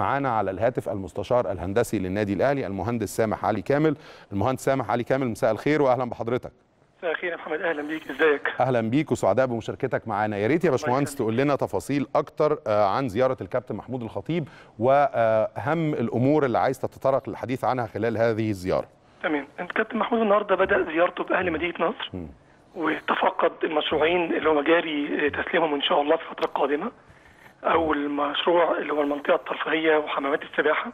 معانا على الهاتف المستشار الهندسي للنادي الاهلي المهندس سامح علي كامل. المهندس سامح علي كامل، مساء الخير واهلا بحضرتك. مساء الخير يا محمد، اهلا بيك. ازيك؟ اهلا بيك وسعداء بمشاركتك معانا. يا ريت يا باشمهندس تقول لنا تفاصيل اكتر عن زياره الكابتن محمود الخطيب واهم الامور اللي عايز تتطرق للحديث عنها خلال هذه الزياره. تمام. الكابتن محمود النهارده بدا زيارته باهل مدينه نصر وتفقد المشروعين اللي هو جاري تسليمهم ان شاء الله في الفتره القادمه. اول مشروع اللي هو المنطقه الترفيهيه وحمامات السباحه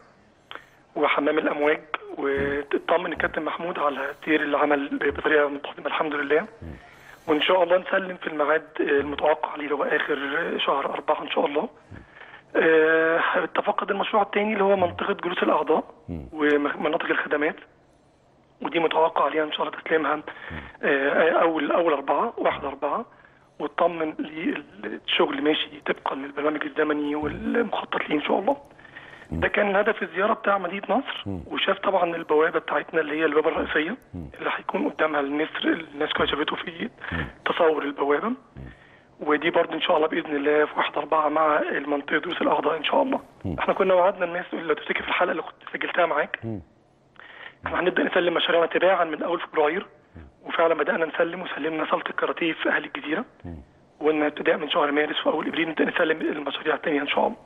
وحمام الامواج، وتطمن الكابتن محمود على تير العمل بطريقه منتظمه الحمد لله، وان شاء الله نسلم في الميعاد المتوقع عليه اللي هو اخر شهر 4 ان شاء الله. تفقد المشروع الثاني اللي هو منطقه جلوس الاعضاء ومناطق الخدمات، ودي متوقع عليها ان شاء الله تسليمها اول 4/1. واطمن للشغل ماشي طبقا للبرنامج الزمني والمخطط ليه ان شاء الله. ده كان هدف الزياره بتاع مدينه نصر، وشاف طبعا البوابه بتاعتنا اللي هي البوابه الرئيسيه اللي هيكون قدامها النسر، الناس كلها شافته في تصور البوابه، ودي برضه ان شاء الله باذن الله في 1/4 مع المنطقه دروس الاعضاء ان شاء الله. احنا كنا وعدنا الناس لو تفتكر في الحلقه اللي كنت سجلتها معاك احنا هنبدا نسلم مشاريعنا تباعا من اول فبراير، وفعلا بدانا نسلم وسلمنا صاله الكاراتيه في اهل الجزيره، وقلنا ابتداء من شهر مارس واول ابريل نبدا نسلم المشاريع الثانيه ان شاء الله.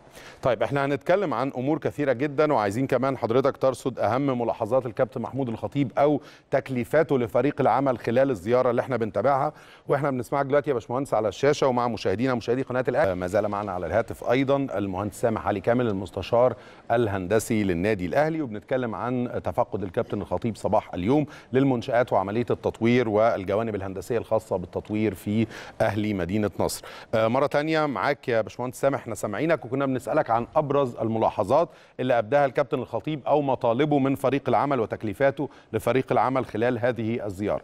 طيب احنا هنتكلم عن امور كثيره جدا، وعايزين كمان حضرتك ترصد اهم ملاحظات الكابتن محمود الخطيب او تكليفاته لفريق العمل خلال الزياره اللي احنا بنتابعها واحنا بنسمعك دلوقتي يا باشمهندس على الشاشه، ومع مشاهدينا مشاهدي قناه الاهلي. ما زال معنا على الهاتف ايضا المهندس سامح علي كامل المستشار الهندسي للنادي الاهلي، وبنتكلم عن تفقد الكابتن الخطيب صباح اليوم للمنشات وعمليه التطوير والجوانب الهندسيه الخاصه بالتطوير في اهلي مدينه نصر. مره ثانيه معاك يا باشمهندس سامح، احنا سامعينك وكنا بنسالك عن ابرز الملاحظات اللي ابداها الكابتن الخطيب او مطالبه من فريق العمل وتكليفاته لفريق العمل خلال هذه الزياره.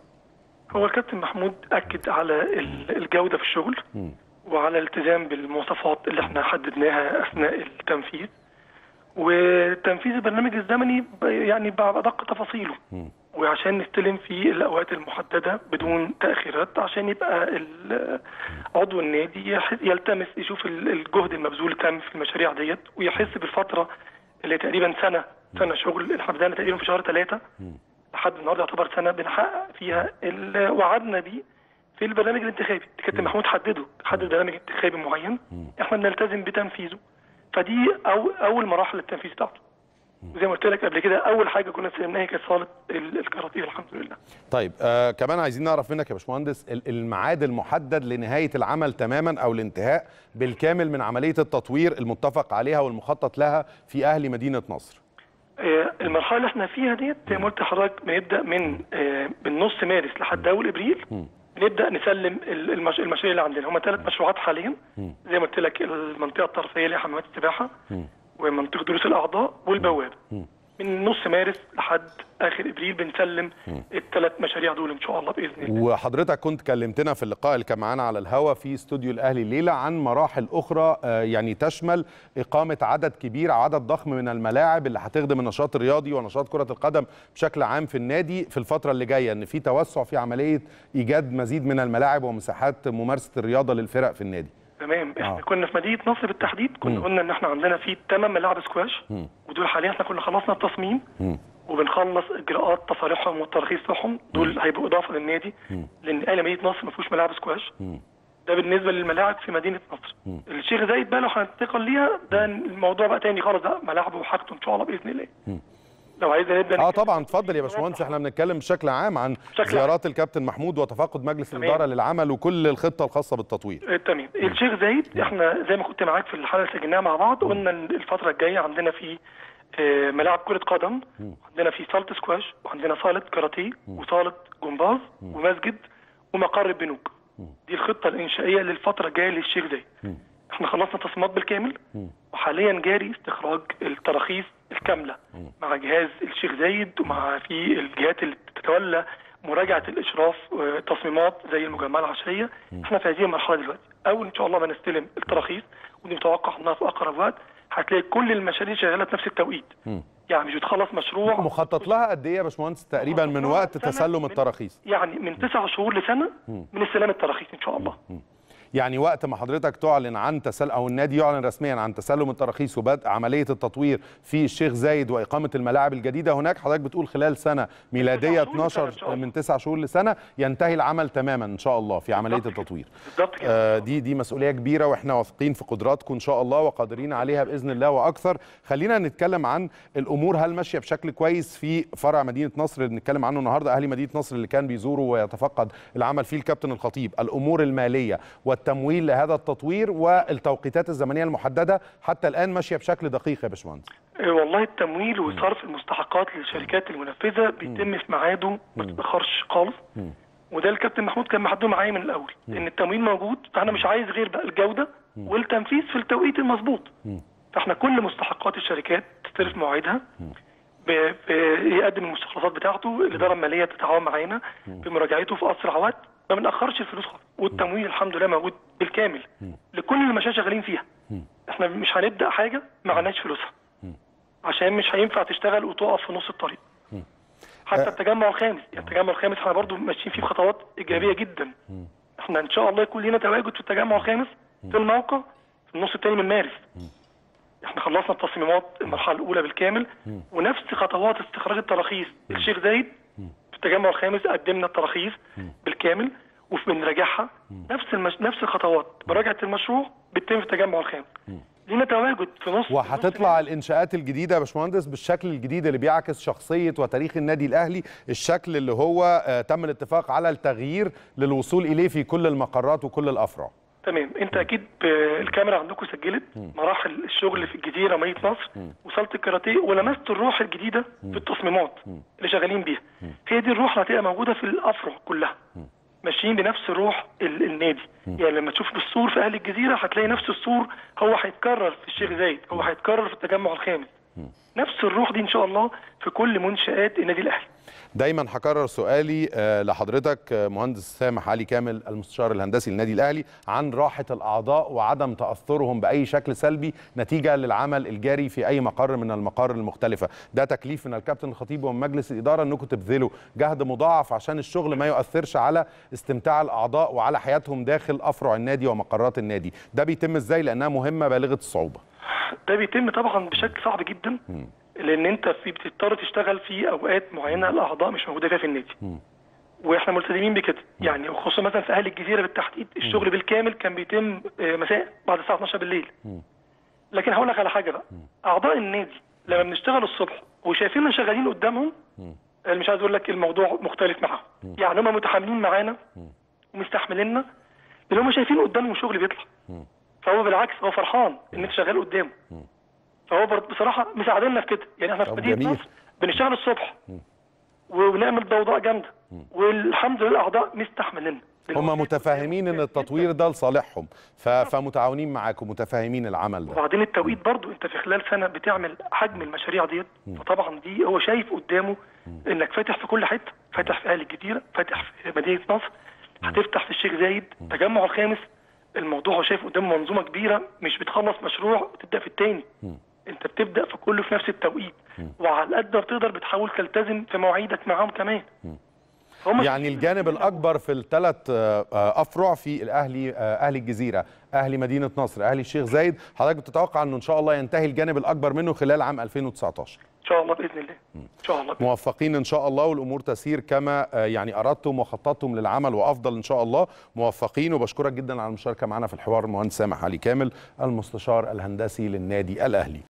هو الكابتن محمود اكد على الجوده في الشغل وعلى الالتزام بالمواصفات اللي احنا حددناها اثناء التنفيذ وتنفيذ البرنامج الزمني يعني بادق تفاصيله، وعشان نستلم في الاوقات المحدده بدون تاخيرات، عشان يبقى عضو النادي يلتمس يشوف الجهد المبذول تام في المشاريع ديت، ويحس بالفتره اللي تقريبا سنه شغل. احنا بدانا تقريبا في شهر 3 لحد النهارده يعتبر سنه بنحقق فيها اللي وعدنا بيه في البرنامج الانتخابي. الكابتن محمود حدد برنامج انتخابي معين احنا بنلتزم بتنفيذه، فدي اول مراحل التنفيذ بتاعته. زي ما قلت لك قبل كده اول حاجه كنا سلمناها كانت صاله الكاراتيه الحمد لله. طيب كمان عايزين نعرف منك يا باشمهندس الميعاد المحدد لنهايه العمل تماما او الانتهاء بالكامل من عمليه التطوير المتفق عليها والمخطط لها في اهل مدينه نصر. المرحله اللي احنا فيها ديت زي ما قلت لحضرتك بنبدا من نص مارس لحد اول ابريل نبدا نسلم المشاريع اللي عندنا. هم 3 مشروعات حاليا زي ما قلت لك، المنطقه الترفيهيه اللي هي حمامات السباحه ومنطقه دروس الاعضاء والبوابه. من نص مارس لحد اخر ابريل بنسلم ال3 مشاريع دول ان شاء الله باذن الله. وحضرتك كنت كلمتنا في اللقاء اللي كان معانا على الهوا في استوديو الاهلي الليله عن مراحل اخرى يعني تشمل اقامه عدد كبير عدد ضخم من الملاعب اللي هتخدم النشاط الرياضي ونشاط كره القدم بشكل عام في النادي في الفتره اللي جايه، ان في توسع في عمليه ايجاد مزيد من الملاعب ومساحات ممارسه الرياضه للفرق في النادي. تمام. احنا كنا في مدينه نصر بالتحديد كنا قلنا ان احنا عندنا في 8 ملاعب سكواش، ودول حاليا احنا كنا خلصنا التصميم وبنخلص اجراءات تصاريحهم والترخيص بتاعهم، دول هيبقوا اضافه للنادي لان اهلي مدينه نصر ما فيهوش ملاعب سكواش. ده بالنسبه للملاعب في مدينه نصر. الشيخ زايد بقى لو هننتقل ليها ده الموضوع بقى تاني خالص، ده ملاعبه وحاجته ان شاء الله باذن الله. لو عايز نبدا طبعا اتفضل يا باشمهندس، احنا بنتكلم بشكل عام عن زيارات الكابتن محمود وتفقد مجلس الاداره للعمل وكل الخطه الخاصه بالتطوير. تمام. الشيخ زايد احنا زي ما كنت معاك في الحلقه اللي سجلناها مع بعض قلنا الفتره الجايه عندنا في ملاعب كره قدم، عندنا في صاله سكواش، وعندنا صاله كاراتيه، وصاله جمباز، ومسجد، ومقر بنوك. دي الخطه الانشائيه للفتره الجايه للشيخ زايد. احنا خلصنا التصميمات بالكامل وحاليا جاري استخراج التراخيص الكامله مع جهاز الشيخ زايد ومع في الجهات اللي بتتولى مراجعه الاشراف تصميمات زي المجمعه العشريه. احنا في هذه المرحله دلوقتي، اول ان شاء الله بنستلم التراخيص ودي متوقع انها في اقرب وقت هتلاقي كل المشاريع شغاله في نفس التوقيت. يعني مش بتخلص مشروع مخطط لها قد ايه يا باشمهندس تقريبا من وقت تسلم التراخيص؟ يعني من 9 شهور لسنه من استلام التراخيص ان شاء الله. يعني وقت ما حضرتك تعلن عن او النادي يعلن رسميا عن تسلم التراخيص وبدء عمليه التطوير في الشيخ زايد واقامه الملاعب الجديده هناك، حضرتك بتقول خلال سنه ميلاديه 12 من 9 شهور لسنه ينتهي العمل تماما ان شاء الله في عمليه التطوير. دي مسؤوليه كبيره، واحنا واثقين في قدراتكم ان شاء الله وقادرين عليها باذن الله واكثر. خلينا نتكلم عن الامور، هل ماشيه بشكل كويس في فرع مدينه نصر اللي بنتكلم عنه النهارده؟ اهلي مدينه نصر اللي كان بيزوره ويتفقد العمل فيه الكابتن الخطيب، الامور الماليه والتمويل لهذا التطوير والتوقيتات الزمنيه المحدده حتى الان ماشيه بشكل دقيق يا باشمهندس؟ والله التمويل وصرف المستحقات للشركات المنفذه بيتم في ميعاده ما بتتاخرش خالص، وده الكابتن محمود كان محدده معايا من الاول ان التمويل موجود، فانا مش عايز غير بقى الجوده والتنفيذ في التوقيت المظبوط. فاحنا كل مستحقات الشركات تستلف مواعيدها، بيقدم المستخلصات بتاعته، الاداره الماليه تتعاون معانا في مراجعته في اسرع وقت، ما بنأخرش الفلوس خالص، والتمويل الحمد لله موجود بالكامل لكل المشاريع شغالين فيها. احنا مش هنبدأ حاجة معناش فلوسها، عشان مش هينفع تشتغل وتقف في نص الطريق. حتى التجمع الخامس، احنا برضو ماشيين فيه بخطوات إيجابية جدا. احنا إن شاء الله يكون لنا تواجد في التجمع الخامس في الموقع في النص الثاني من مارس. احنا خلصنا التصميمات المرحلة الأولى بالكامل، ونفس خطوات استخراج التراخيص الشيخ زايد في التجمع الخامس قدمنا التراخيص بالكامل وبنراجعها، نفس الخطوات، مراجعه المشروع بتتم في التجمع الخامس. لينا تواجد في نص وهتطلع الانشاءات الجديده يا باشمهندس بالشكل الجديد اللي بيعكس شخصيه وتاريخ النادي الاهلي، الشكل اللي هو تم الاتفاق على التغيير للوصول اليه في كل المقرات وكل الافرع. تمام، انت اكيد الكاميرا عندكم سجلت مراحل الشغل في الجزيره مدينه نصر، وصلت الكاراتيه ولمست الروح الجديده في التصميمات اللي شغالين بيها. هي دي الروح اللي هتبقى موجوده في الافرع كلها، ماشيين بنفس روح النادي. يعني لما تشوف السور في اهلي الجزيره هتلاقي نفس السور هو هيتكرر في الشيخ زايد، هو هيتكرر في التجمع الخامس. نفس الروح دي ان شاء الله في كل منشآت النادي الاهلي. دايما هكرر سؤالي لحضرتك مهندس سامح علي كامل المستشار الهندسي للنادي الاهلي عن راحه الاعضاء وعدم تاثرهم باي شكل سلبي نتيجه للعمل الجاري في اي مقر من المقار المختلفه، ده تكليف من الكابتن الخطيب ومن مجلس الاداره انكم تبذلوا جهد مضاعف عشان الشغل ما يؤثرش على استمتاع الاعضاء وعلى حياتهم داخل افرع النادي ومقرات النادي، ده بيتم ازاي لانها مهمه بالغه الصعوبه؟ ده بيتم طبعا بشكل صعب جدا، لان انت بتضطر تشتغل في اوقات معينه الاعضاء مش موجوده فيها في النادي، واحنا ملتزمين بكده. يعني خصوصا مثلا في اهل الجزيره بالتحديد الشغل بالكامل كان بيتم مساء بعد الساعه 12 بالليل. لكن هقول لك على حاجه بقى، اعضاء النادي لما بنشتغل الصبح وشايفيننا شغالين قدامهم، مش عايز اقول لك الموضوع مختلف معاهم، يعني هم متحاملين معانا ومستحمليننا لان هم شايفين قدامهم شغل بيطلع، فهو بالعكس هو فرحان ان انت شغال قدامه، فهو بصراحه مساعدنا في كده. يعني احنا في مدينه نصر بنشتغل الصبح ونعمل ضوضاء جامده، والحمد لله الاعضاء مستحملين، هم متفاهمين ان التطوير ده لصالحهم، فمتعاونين معاكم متفاهمين العمل ده. وبعدين التوقيت برضو انت في خلال سنه بتعمل حجم المشاريع ديت، فطبعا دي هو شايف قدامه انك فاتح في كل حته، فاتح في اهل الجزيره، فاتح في مدينه نصر، هتفتح في الشيخ زايد، التجمع الخامس. الموضوع هو شايف قدام منظومه كبيره، مش بتخلص مشروع وتبدا في الثاني، انت بتبدا في كله في نفس التوقيت، وعلى قد ما تقدر بتحاول تلتزم في مواعيدك معاهم كمان. يعني الجانب الاكبر في الثلاث افرع في الاهلي، اهلي الجزيره، اهلي مدينه نصر، اهلي الشيخ زايد، حضرتك بتتوقع انه ان شاء الله ينتهي الجانب الاكبر منه خلال عام 2019 ان شاء الله باذن الله. ان شاء الله موفقين ان شاء الله، والامور تسير كما يعني اردتم وخططتم للعمل وافضل ان شاء الله. موفقين، وبشكرك جدا على المشاركه معنا في الحوار المهندس سامح علي كامل المستشار الهندسي للنادي الاهلي.